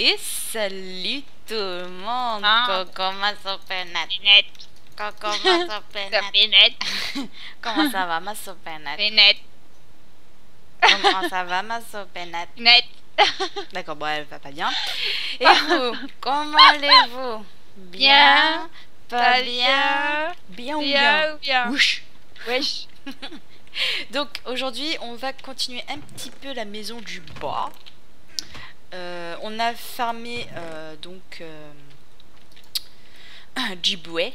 Et salut tout le monde, comment ça va? Comment ça va ma sopinette? Comment ça va ma sopinette? D'accord, bon, elle va pas bien. Et vous, comment allez-vous? Bien, pas bien, bien ou bien? Bien. Wesh. Wesh. Donc aujourd'hui, on va continuer un petit peu la maison du bas. On a farmé Djiboué.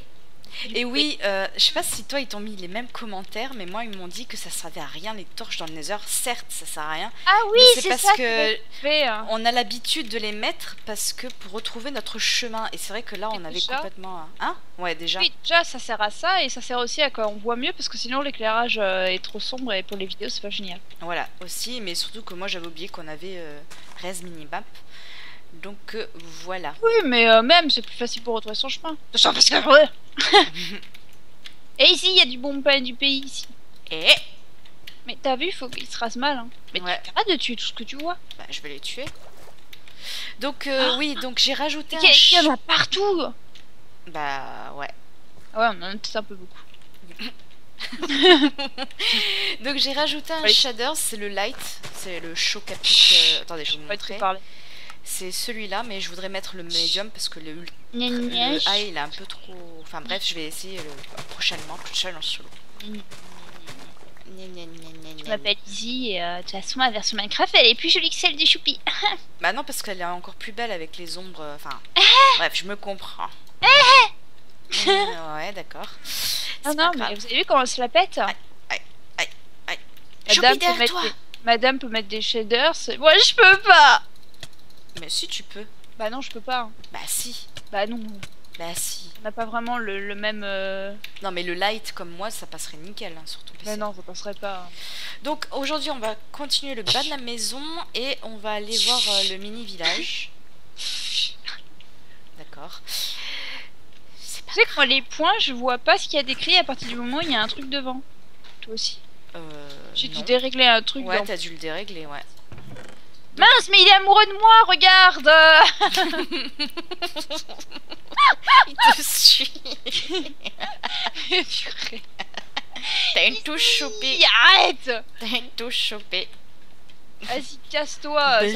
Et oui, je sais pas si toi ils t'ont mis les mêmes commentaires, mais moi ils m'ont dit que ça servait à rien les torches dans le nether. Certes, ça sert à rien. Ah oui, c'est parce ça que fait, hein. On a l'habitude de les mettre parce que pour retrouver notre chemin. Et c'est vrai que là on avait déjà complètement. Hein? Ouais, déjà. Oui, déjà ça sert à ça et ça sert aussi à quoi on voit mieux parce que sinon l'éclairage est trop sombre et pour les vidéos c'est pas génial. Voilà, aussi, mais surtout que moi j'avais oublié qu'on avait Rei's Minimap. Donc voilà. Oui, mais même c'est plus facile pour retrouver son chemin. De toute façon, et ici, il y a du bon pain du pays ici. Et mais t'as vu, il faut qu'il se rase mal. Hein. Mais ouais. T'arrêtes de tuer tout ce que tu vois. Bah, je vais les tuer. Donc oui, donc j'ai rajouté. Il y en a partout. Bah ouais. Ouais, on en a peut-être un peu beaucoup. Donc j'ai rajouté un shader, c'est le light, c'est le chocapic. Attendez, je vais vous montrer. C'est celui-là, mais je voudrais mettre le médium parce que le high il est un peu trop. Enfin bref, je vais essayer prochainement toute seule en solo. Je m'appelle Izzy et de toute façon ma version Minecraft elle est plus jolie que celle du Choupi. Bah non, parce qu'elle est encore plus belle avec les ombres. Enfin bref, je me comprends. Ouais, d'accord. Non, non, mais vous avez vu comment on se la pète? Aïe, aïe, aïe. Choupi derrière toi. Madame peut mettre des shaders. Moi je peux pas. Mais si tu peux. Bah non, je peux pas. Hein. Bah si. Bah non. Bah si. On n'a pas vraiment le même... Non mais le light comme moi, ça passerait nickel hein, sur ton PC. Mais non, ça passerait pas. Hein. Donc aujourd'hui, on va continuer le bas de la maison et on va aller voir le mini-village. D'accord. Tu sais que moi, les points, je vois pas ce qu'il y a d'écrit à partir du moment où il y a un truc devant. Toi aussi. J'ai dû dérégler un truc. Ouais, t'as dû le dérégler, ouais. Mince, mais il est amoureux de moi, regarde. Il te suit. Mais purée. T'as une touche chopée. Arrête. T'as une touche chopée. Vas-y, casse-toi. Arrête.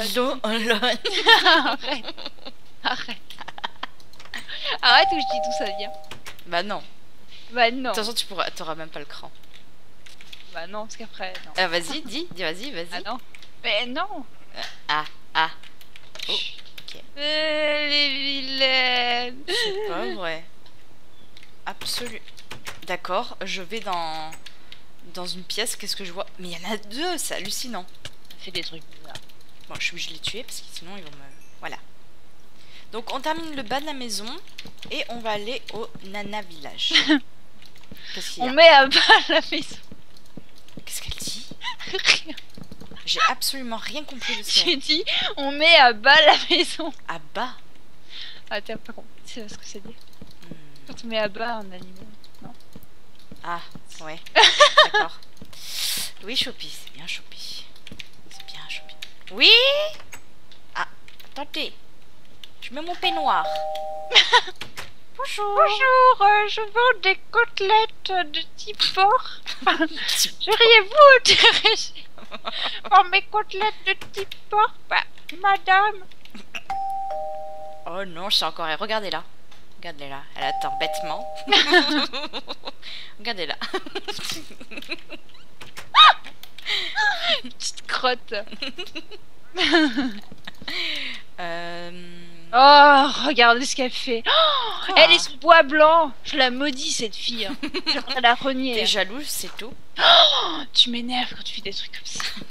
Arrête. Arrête ou je dis tout ça bien. Bah non. Bah non. De toute façon, tu pourras... t'auras même pas le cran. Bah non, parce qu'après... Ah vas-y, dis, vas-y, vas-y. Ah non. Mais non. Oh, ok. Les vilaines. C'est pas vrai. Absolu. D'accord, je vais dans une pièce, qu'est-ce que je vois? Mais il y en a deux, c'est hallucinant. Ça fait des trucs bizarres. Bon, je suis obligée de les tuer parce que sinon ils vont me... Voilà. Donc on termine le bas de la maison et on va aller au Nana Village. Qu'est-ce qu'il y a? On met à bas la maison. Qu'est-ce qu'elle dit? Rien. J'ai absolument rien compris de ça. J'ai dit, on met à bas la maison. À bas? Ah, t'as pas compris, c'est ce que ça dit. Quand on met à bas un animal, non? Ah, ouais. D'accord. Oui, Choupi, c'est bien Choupi. C'est bien Choupi. Oui? Ah, attendez. Je mets mon peignoir. Bonjour. Bonjour, je vends des côtelettes de type porc. Seriez-vous intéressé? Oh, mes côtelettes de type porc, bah, madame. Oh non, c'est encore elle. Regardez-la. Regardez-la. Elle attend bêtement. Regardez-la. Petite crotte. Oh, regardez ce qu'elle fait. Oh, elle est sous bois blanc. Je la maudis, cette fille. Hein. Je la renier. T'es jalouse, c'est tout. Oh, tu m'énerves quand tu fais des trucs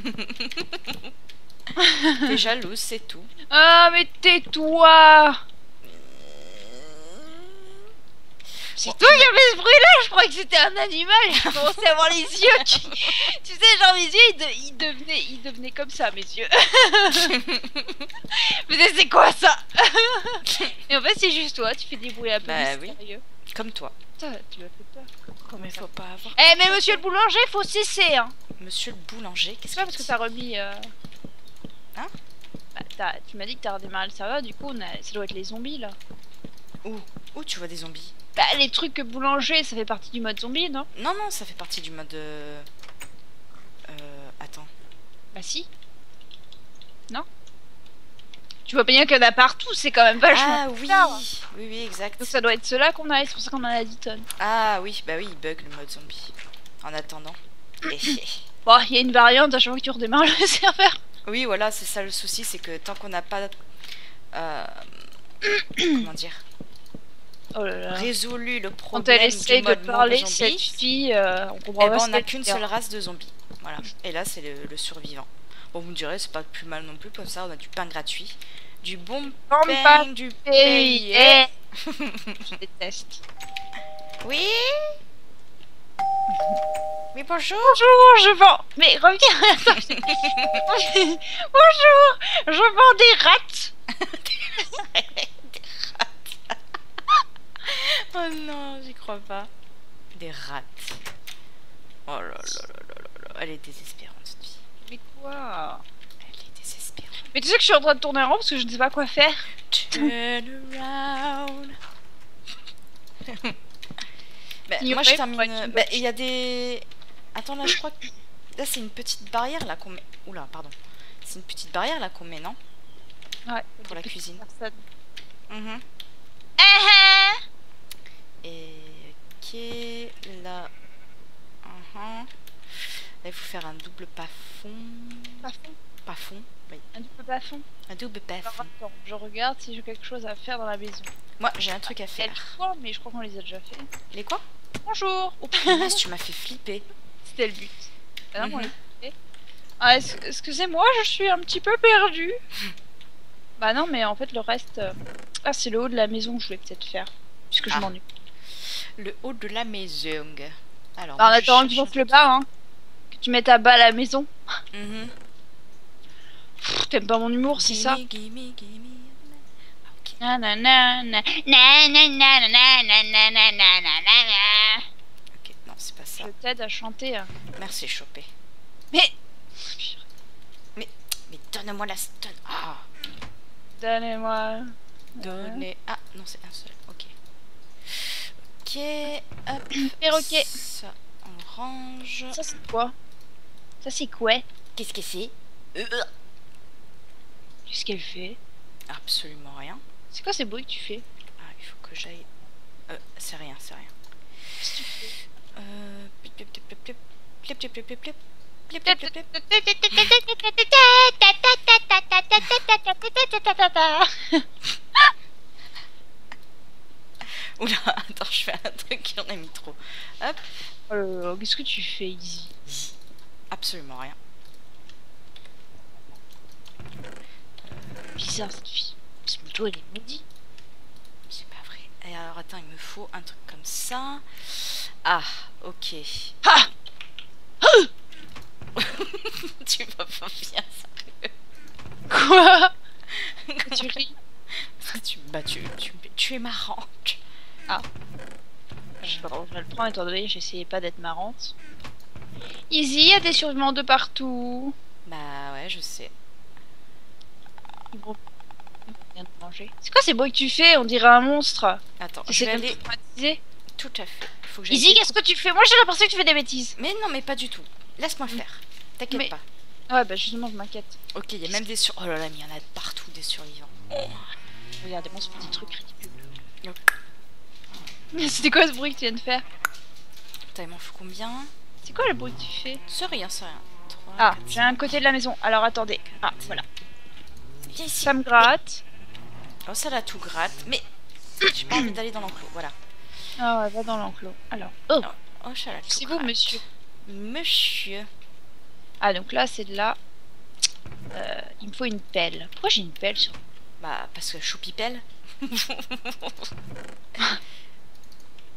comme ça. T'es jalouse, c'est tout. Ah, mais tais-toi. C'est toi qui avait ce bruit-là. Je croyais que c'était un animal. J'ai commencé à voir les yeux qui... Tu sais, genre mes yeux, ils devenaient comme ça, mes yeux. Mais c'est quoi ça? Et en fait, c'est juste toi. Tu fais des bruits un peu mystérieux. Oui. Comme toi. Putain, tu m'as fait peur. Comme il faut pas avoir... Eh, mais monsieur le boulanger, faut cesser, hein. Monsieur le boulanger, qu'est-ce que... C'est pas parce que t'as remis... Hein? Bah, tu m'as dit que t'as redémarré le serveur, du coup on a... ça doit être les zombies là. Où? Où tu vois des zombies? Bah les trucs boulanger, ça fait partie du mode zombie, non? Non, non, ça fait partie du mode... Attends. Bah si. Non? Tu vois bien qu'il y en a partout, c'est quand même vachement... Ah oui, tard. Oui, oui, exact. Donc ça doit être ceux-là qu'on a, c'est pour ça qu'on en a 10 tonnes. Ah oui, bah oui, il bug le mode zombie. En attendant. Bon, il y a une variante à chaque fois que tu redémarres le serveur. Oui, voilà, c'est ça le souci, c'est que tant qu'on n'a pas... comment dire, oh là là, résolu le problème. Quand elle essaie de parler, cette fille, on comprend pas. Eh ben, on n'a qu'une seule race de zombies. Voilà. Et là, c'est le survivant. Bon, vous me direz, c'est pas plus mal non plus, comme ça, on a du pain gratuit. Du bon pain du pays. Je déteste. Oui. Mais bonjour. Bonjour, je vends. Mais reviens. Bonjour, je vends des rats. Des rats. Oh non, j'y crois pas. Des rats. Oh là là là là là là. Elle est désespérante cette fille. Mais quoi? Elle est désespérante. Mais tu sais que je suis en train de tourner en rond parce que je ne sais pas quoi faire. Turn around. Bah, moi je termine. Bah, il y a des... Attends, là je crois que... Là c'est une petite barrière là qu'on met... Oula, pardon. C'est une petite barrière là qu'on met, non? Ouais, pour la cuisine. Et ok, là. Là, il faut faire un double plafond. Plafond? Plafond, oui. Un double plafond. Un double plafond. Attends, je regarde si j'ai quelque chose à faire dans la maison. Moi, j'ai un truc à faire. Quoi, mais je crois qu'on les a déjà fait. Les quoi? Bonjour! Oh putain, tu m'as fait flipper. C'était le but. Ah non, ah, excusez-moi, je suis un petit peu perdue. Bah non, mais en fait le reste... Ah, c'est le haut de la maison que je voulais peut-être faire. Puisque je m'ennuie. Le haut de la maison. Alors, en attendant que tu montes le bas, hein. Que tu mettes à bas la maison. T'aimes pas mon humour, c'est ça? Ok, non, c'est pas ça. Je t'aide à chanter. Merci, Chopé. Mais donne-moi la stone. Ah! Donnez-moi. Donnez. Ah non, c'est un seul. Ok. Ok. Hop. Perroquet. Ça, on range. Ça, c'est quoi? Ça, c'est quoi? Qu'est-ce que c'est? Qu'est-ce qu'elle fait? Absolument rien. C'est quoi ces bruits que tu fais? Ah, il faut que j'aille. C'est rien, c'est rien. Qu'est-ce que tu fais? Oula, attends, je fais un truc, j'en ai mis trop. Hop. Qu'est-ce que tu fais, Izzy? Absolument rien. Bizarre cette fille. Parce que plutôt elle est midi. C'est pas vrai. Et alors attends, il me faut un truc comme ça. Ah, ok. Ah. Tu vas pas bien, sérieux. Quoi? Tu ris? Bah, tu es marrante. Ah. Je vais le prendre, étant donné que j'essayais pas d'être marrante. Izzy, il y a des survivants de partout. Bah ouais, je sais. Bon. C'est quoi ces bruits que tu fais? On dirait un monstre. Attends, je vais aller... Tout à fait. Izzy, qu'est-ce que tu fais? Moi, j'ai l'impression que tu fais des bêtises. Mais non, mais pas du tout. Laisse-moi faire. T'inquiète pas. Ouais, bah justement, je m'inquiète. Ok, il y a même des survivants. Oh là là, mais il y en a partout des survivants. Regardez-moi ce petit truc ridicule. C'était quoi ce bruit que tu viens de faire? Putain, il m'en faut combien? C'est quoi le bruit que tu fais? C'est rien, c'est rien. 3, ah, j'ai un côté de la maison. Alors attendez. Ah, voilà. Ça me gratte. Oh, ça là, tout gratte. Mais j'ai pas envie d'aller dans l'enclos. Voilà. Ah ouais, va dans l'enclos. Alors. Oh, oh ça là, tout gratte. C'est vous, monsieur. Monsieur. Ah, donc là, c'est de là. Il me faut une pelle. Pourquoi j'ai une pelle sur moi? Bah, parce que choupipelle.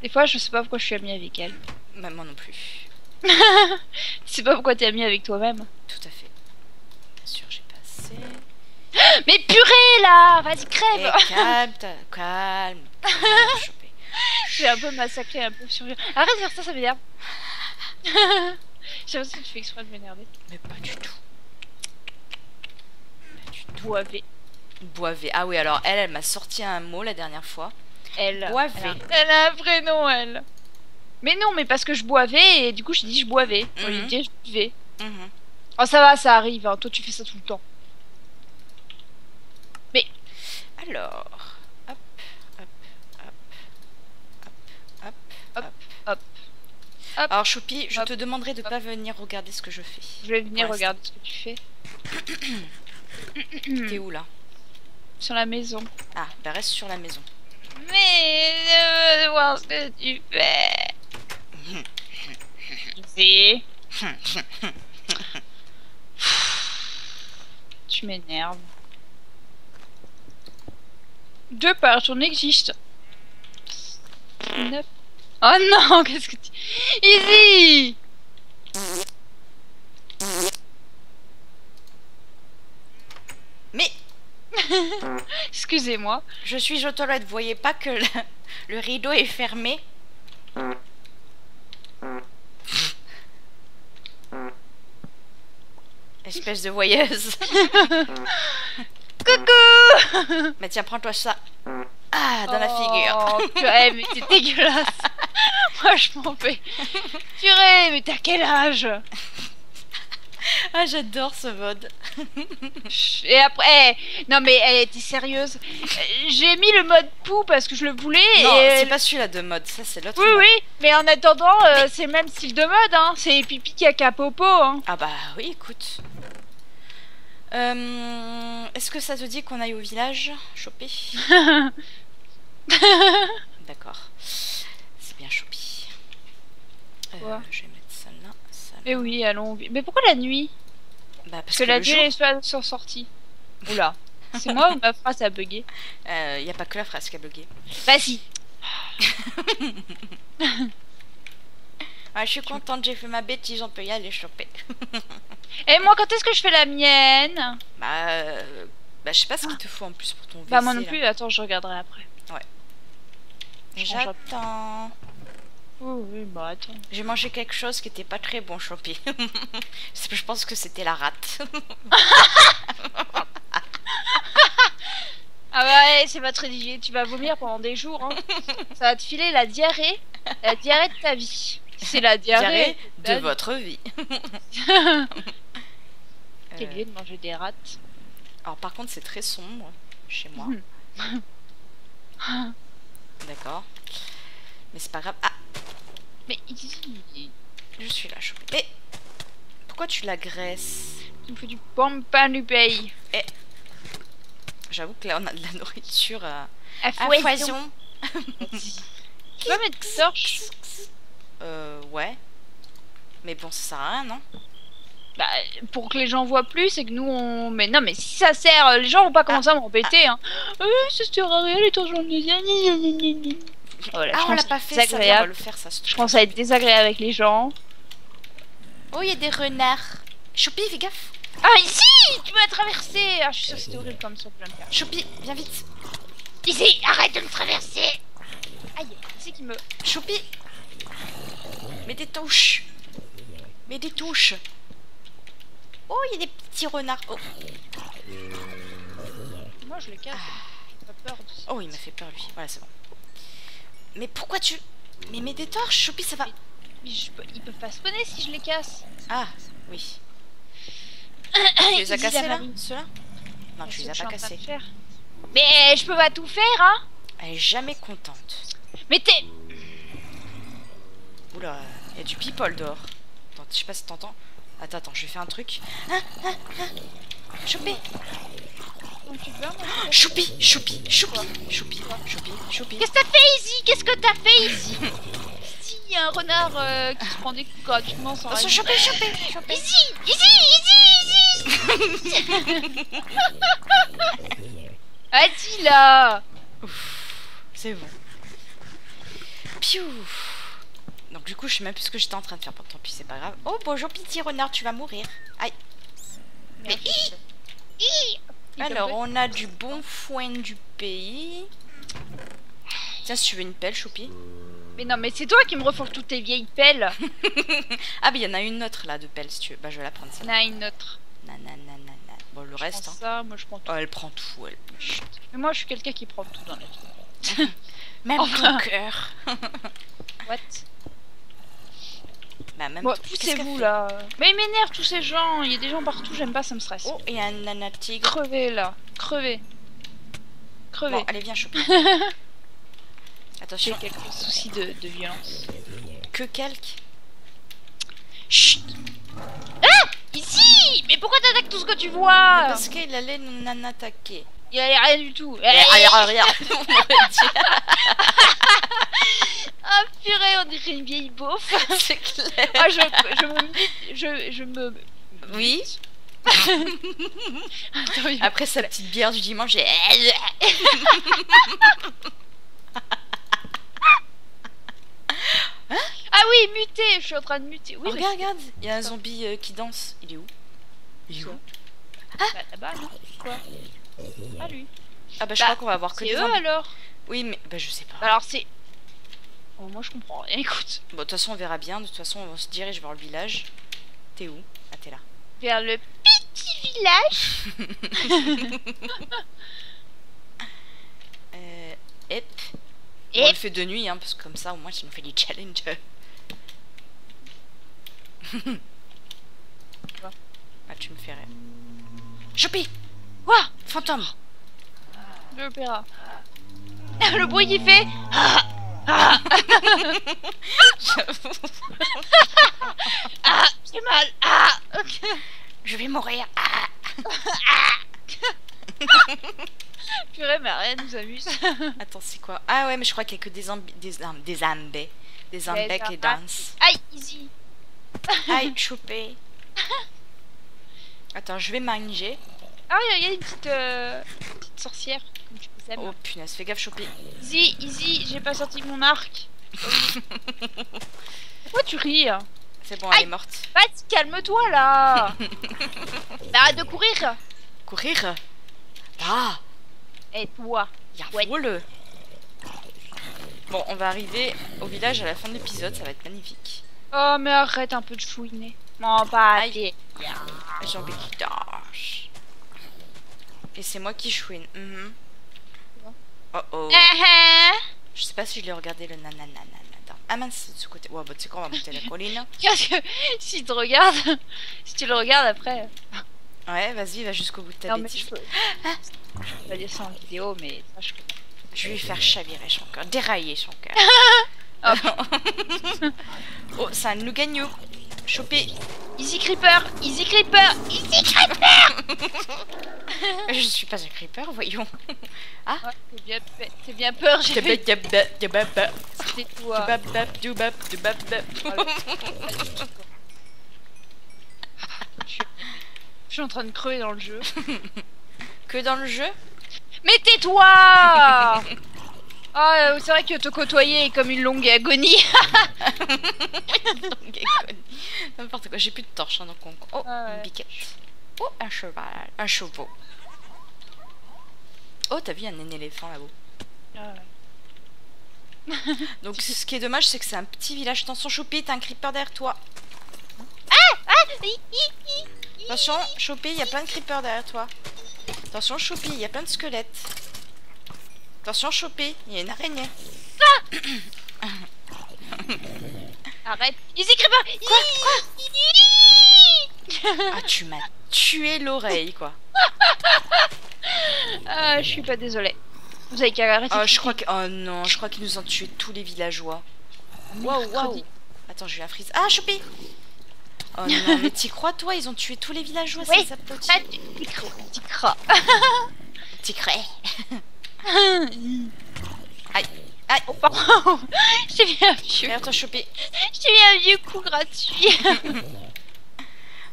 Des fois, je sais pas pourquoi je suis amie avec elle. Bah, moi non plus. Tu sais pas pourquoi t'es amie avec toi-même. Tout à fait. Bien sûr, j'ai passé. Mais purée là! Vas-y, crève! Et calme, calme. J'ai un peu massacré, un peu survie. Arrête de faire ça, ça m'énerve. Je sais pas si tu fais exprès de m'énerver. Mais pas du tout. Pas du tout. Boivez. Boivez. Ah oui, alors elle, elle m'a sorti un mot la dernière fois. Elle. Boivez. Elle a un prénom, elle. Mais non, mais parce que je boivais et du coup, je dis je boivais. Au lieu de dire je buvais. Oh, ça va, ça arrive. Hein. Toi, tu fais ça tout le temps. Mais. Alors. Hop, hop, hop. Hop, hop, hop, hop. Hop. Alors, Choupi, je te demanderai de ne pas venir regarder ce que je fais. Je vais venir regarder ce que tu fais. T'es où là? Sur la maison. Ah, bah reste sur la maison. Mais je veux voir ce que tu fais. Si. Tu m'énerves. De part, on existe. 9. Oh non, qu'est-ce que tu... Izzy! Mais... Excusez-moi. Je suis aux toilettes, vous voyez pas que le rideau est fermé? Espèce de voyeuse. Coucou. Mais tiens, prends-toi ça. Ah, dans la figure. Purée, mais t'es dégueulasse. Moi, je m'en fais. Purée, mais t'as quel âge? Ah, j'adore ce mode. Et après, non mais elle était sérieuse. J'ai mis le mode pou parce que je le voulais. Non, c'est pas celui-là de mode, ça c'est l'autre. Oui, mode. Oui, mais en attendant, c'est le même style de mode, hein. C'est pipi caca popo. Hein. Ah bah oui, écoute. Est-ce que ça te dit qu'on aille au village choper? D'accord. C'est bien choper. Ouais. Je vais mettre ça là. Mais oui, allons. Mais pourquoi la nuit? Bah parce que la nuit, les choses sont sorties. Oula, c'est moi ou ma phrase a bugué? Il n'y a pas que la phrase qui a bugué. Vas-y. Ah, je suis contente, j'ai fait ma bêtise, on peut y aller choper. Et moi, quand est-ce que je fais la mienne? Bah je sais pas ce qu'il te faut en plus pour ton VC. Bah moi non plus, là. Attends, je regarderai après. Ouais. J'attends. Oh, oui, bah attends. J'ai mangé quelque chose qui était pas très bon, Chopi. Je pense que c'était la rate. Ah ouais, c'est pas très digé. Tu vas vomir pendant des jours. Hein. Ça va te filer la diarrhée de ta vie. C'est la diarrhée de votre vie. T'es lié de manger des rates. Alors par contre, c'est très sombre chez moi. D'accord. Mais c'est pas grave. Ah. Mais je suis là, je... Mais pourquoi tu l'agresses? Il me faut du bon pain du pays. Et... J'avoue que là, on a de la nourriture à foison. Tu vas mettre torche? Ouais. Mais bon, ça sert à rien, non? Bah, pour que les gens voient plus, c'est que nous, on... Mais non, mais si ça sert, les gens vont pas commencer à m'embêter, hein. Ça sert à rien, les torches vont nous... Voilà, ah, on l'a pas fait, désagréable. Ça va le faire, ça se trouve. Je pense à être désagréable avec les gens. Oh, il y a des renards. Choupi, fais gaffe. Ah, ici, tu m'as traversé. Ah, je suis sûre que c'était horrible comme ça, plein de faire. Choupi, viens vite. Ici, arrête de me traverser. Aïe, c'est qui me... Choupi. Mets des touches. Mets des touches. Oh, il y a des petits renards. Oh. Moi, je le casse. Ah. Peur de... Oh, il m'a fait peur, lui. Voilà, c'est bon. Mais pourquoi tu... Mais mets des torches, Choupi, ça va... Mais ils peuvent pas spawner si je les casse. Ah, oui. Tu les as cassés, là, ceux-là? Non, tu les as pas cassés. Mais je peux pas tout faire, hein. Elle est jamais contente. Mais t'es... Oula, il y a du people dehors. Attends, je sais pas si t'entends. Attends, attends, je vais faire un truc. Choupi. Choupi, Choupi, Choupi, Choupi, Choupi, Choupi. Qu'est-ce que t'as fait ici? Qu'est-ce que t'as fait ici? Si, y a un renard qui se prend des coups gratuitement sans... Choupi, Choupi, Choupi. Ici, ici, ici, ici. Vas-y là. C'est bon. Piou. Donc du coup, je sais même plus ce que j'étais en train de faire. Tant pis, c'est pas grave. Oh bonjour petit renard, tu vas mourir. Aïe. Mais alors, on a du bon foin du pays. Tiens, si tu veux une pelle, Choupi. Mais non, mais c'est toi qui me refourges toutes tes vieilles pelles. Ah, mais il y en a une autre, là, de pelle, si tu veux. Bah, je vais la prendre, ça. Il y en a une autre. Nanana. Bon, le reste. Hein. Ça, moi je prends tout. Oh, elle prend tout, elle. Chut. Mais moi je suis quelqu'un qui prend tout dans la vie. Même enfin... ton cœur. What? Bah, même bon, poussez-vous là. Mais il m'énerve tous ces gens. Il y a des gens partout, j'aime pas, ça me stresse. Oh, il y a un nana-tigre. Crevez là. Crevez. Crevez. Bon, allez, viens choper. Attention. J'ai quelques soucis de violence. Que quelques? Chut. Ah! Ici! Mais pourquoi t'attaques tout ce que tu vois? Parce qu'il allait nous attaquer. Il allait rien du tout. Allez, rien. Ah purée, on dirait une vieille beauf. C'est clair. Ah, je me... Oui. Attends, après sa petite bière du dimanche, j'ai... Hein? Ah oui, muté, je suis en train de muter. Oui, oh, regarde, regarde, il y a un zombie qui danse. Il est où? Il est où? Ah bah, là-bas, non. Quoi? Ah lui. Ah bah je crois qu'on va avoir que des zombies. Alors oui, mais bah je sais pas. Alors c'est... Oh, moi je comprends. Et écoute. Bon, de toute façon on verra bien. De toute façon on se dirige vers le village. T'es où? Ah t'es là. Vers le petit village. Hep. Bon, on le fait de nuit, hein, parce que comme ça, au moins, ça nous fait des challenges. Ah, tu me fais rire. Choper! Quoi? Fantôme! L'opéra. Le bruit qu'il fait. J'avoue. Ah, j'ai mal. Ah, je vais mourir. Ah, purée, mais rien nous amuse. Attends, c'est quoi? Ah ouais, mais je crois qu'il y a que des zambés qui dansent. Aïe, Izzy. Aïe, chopé. Attends, je vais manger. Ah, il y a une petite sorcière, comme tu peux aimer. Oh punaise, fais gaffe, chopé. Izzy, Izzy, j'ai pas sorti mon arc. Pourquoi tu ris? C'est bon, elle est morte. Pat, calme-toi là. Bah, arrête de courir. Courir? Ah! Et toi? Yarfoule! Bon, on va arriver au village à la fin de l'épisode, ça va être magnifique. Oh, mais arrête un peu de chouiner. Non, pas aller. J'en ai qui tâche. Et c'est moi qui chouine. Oh oh. Je sais pas si je l'ai regardé le nananana. Ah mince, c'est de ce côté. Ouais, bah tu sais quoi, on va monter la colline. Qu'est-ce que. Si tu regardes. Si tu le regardes après. Ouais, vas-y, va jusqu'au bout de ta bêtise. Non, mais je peux pas dire ça en vidéo, mais ça je peux pas. Je vais faire chavirer son cœur, dérailler son cœur. Oh, oh c'est un Lugano. Choper. Easy Creeper, Easy Creeper, Easy Creeper. Je suis pas un Creeper, voyons. Ah ouais, t'es bien peur, j'ai fait. C'était toi. Je suis en train de crever dans le jeu. Que dans le jeu? Mais tais-toi. Ah, oh, c'est vrai que te côtoyer est comme une longue agonie. N'importe quoi, j'ai plus de torche, hein, donc on... Oh, ah ouais. Une piquette. Oh, un cheval. Un chevaux. Oh, t'as vu, un éléphant là-haut. Ah ouais. Donc, ce qui est dommage, c'est que c'est un petit village. T'en sont chopés, t'as un creeper derrière toi. Ah, ah, hi, hi, hi. Attention, Chopi, il y a plein de creepers derrière toi. Attention, Chopi, il y a plein de squelettes. Attention, Chopi, il y a une araignée. Ah. Arrête. Easy Creeper. Quoi, quoi? Ah, tu m'as tué l'oreille, quoi. Je suis pas désolée. Vous avez qu'à arrêter. Je crois que... Oh non, je crois qu'ils nous ont tué tous les villageois. Waouh, waouh. Attends, je vais à freeze. Ah, Chopi. Oh non, mais t'y crois, toi? Ils ont tué tous les villageois, oui, ça peut t'y crois. T'y crois. T'y crois. Aïe. Aïe. Oh, pardon. J'ai mis un vieux coup. J'ai mis un vieux coup gratuit.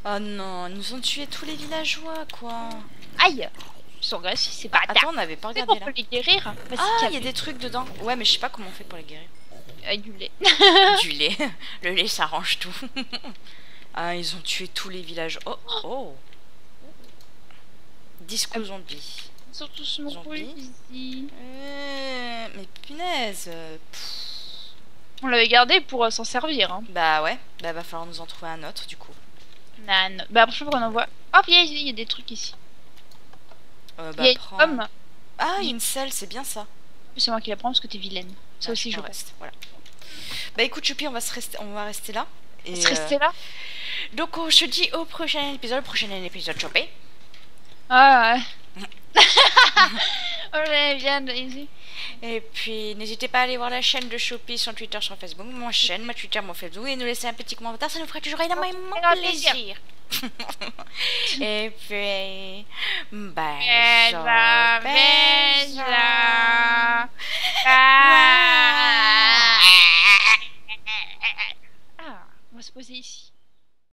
Oh non, ils nous ont tué tous les villageois, quoi. Aïe. Ils sont gratuits, c'est pas... Attends, on n'avait pas regardé là. On peut les guérir. Bah, ah, il y a des trucs dedans. Ouais, mais je sais pas comment on fait pour les guérir. Avec du lait. Du lait. Le lait, ça arrange tout. Ah, ils ont tué tous les villages. Oh, oh. Disco zombies. Ils sont tous morts ici. Mais punaise. On l'avait gardé pour s'en servir. Hein. Bah ouais. Bah va falloir nous en trouver un autre du coup. Nan. Bah après, on en voit. Hop, il y a des trucs ici. Il y a une pomme. Ah, une selle, c'est bien ça. C'est moi qui la prends parce que t'es vilaine. Ça aussi, je reste. Voilà. Bah écoute, Choupi, on va rester là. Et on va rester là. Donc, je te dis au prochain épisode. Prochain épisode, Choupi. Ah ouais. Allez, viens, Izzy. Et puis, n'hésitez pas à aller voir la chaîne de Choupi sur Twitter, sur Facebook, mon chaîne, ma Twitter, mon Facebook, et nous laisser un petit commentaire, ça nous fera toujours énormément plaisir. Et puis, bye.